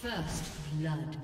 First blood.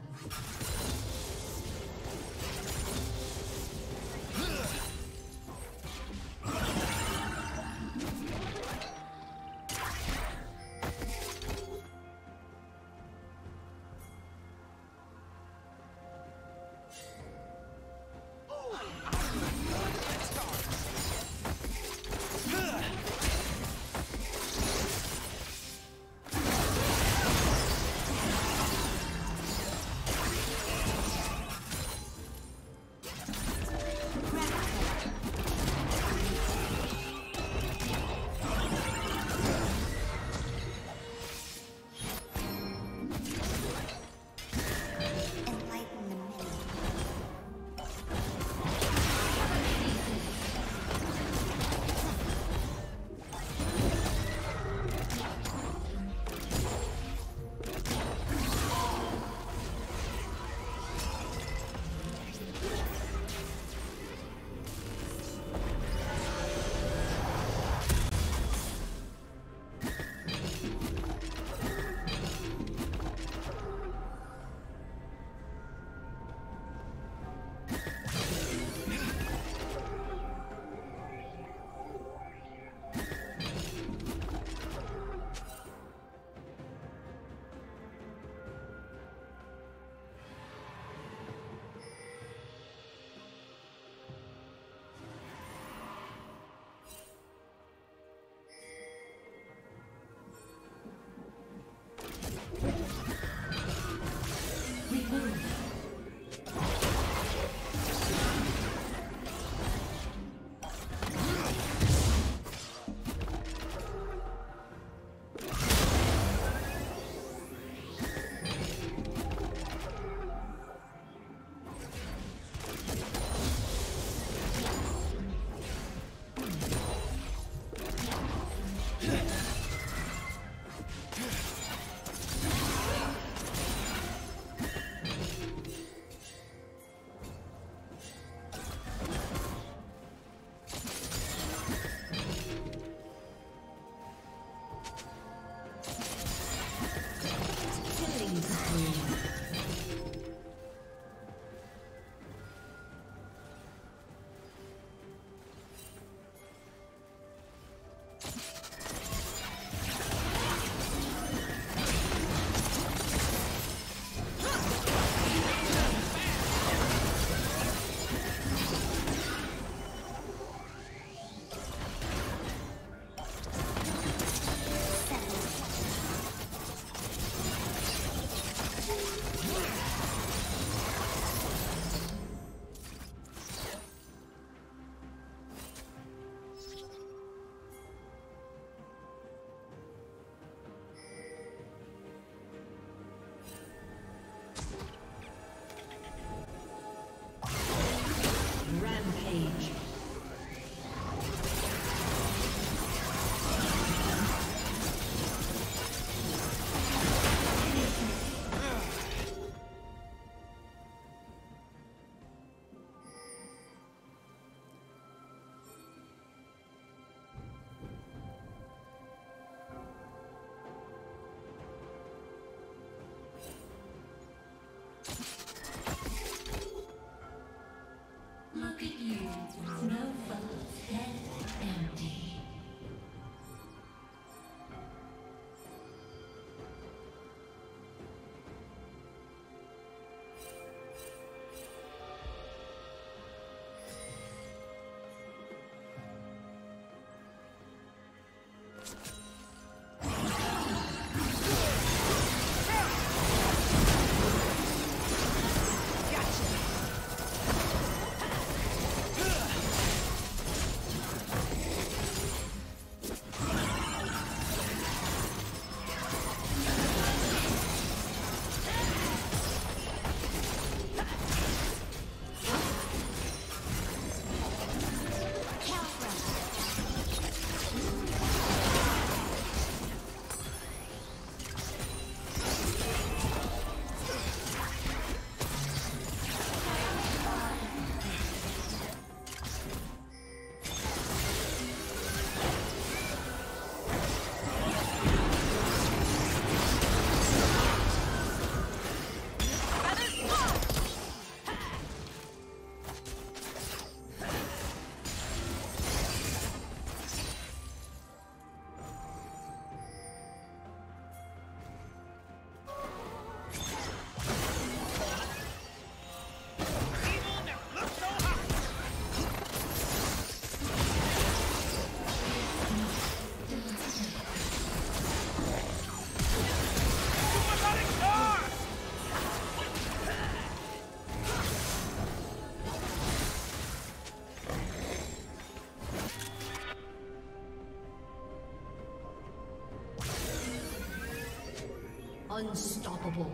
Unstoppable.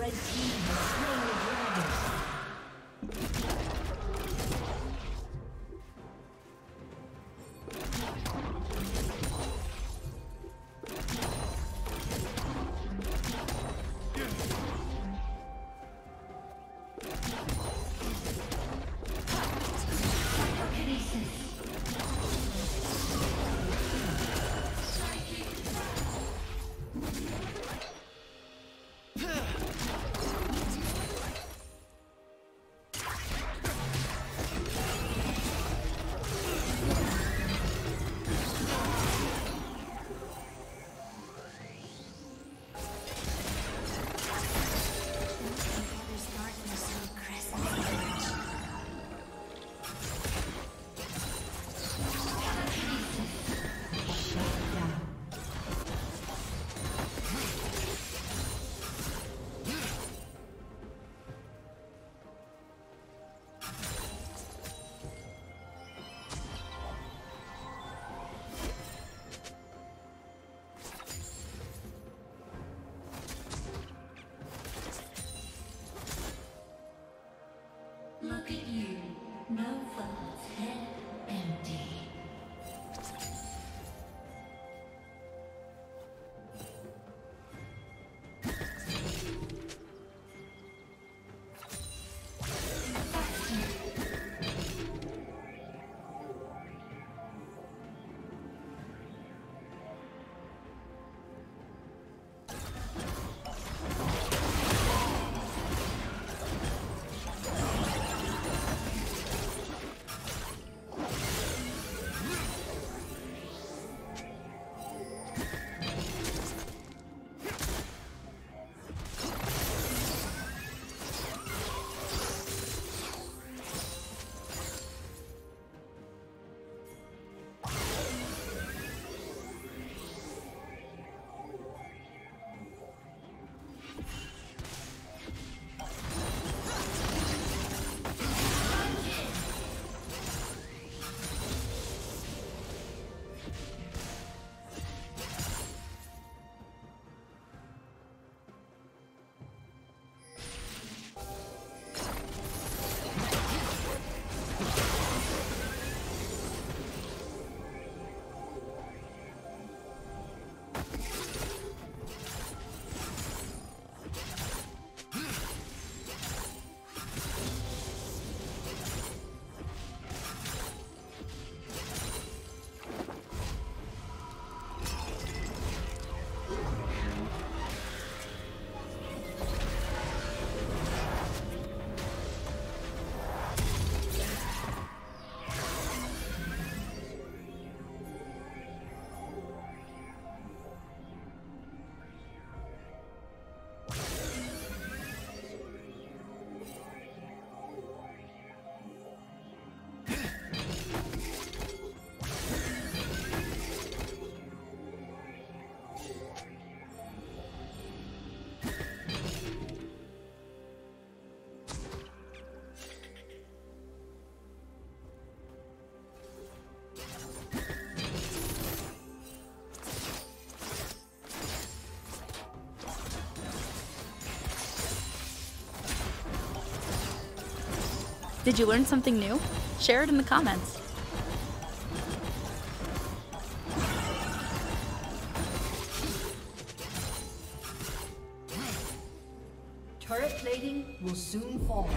Red team. Did you learn something new? Share it in the comments. Turret plating will soon fall. Yeah.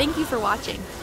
Thank you for watching.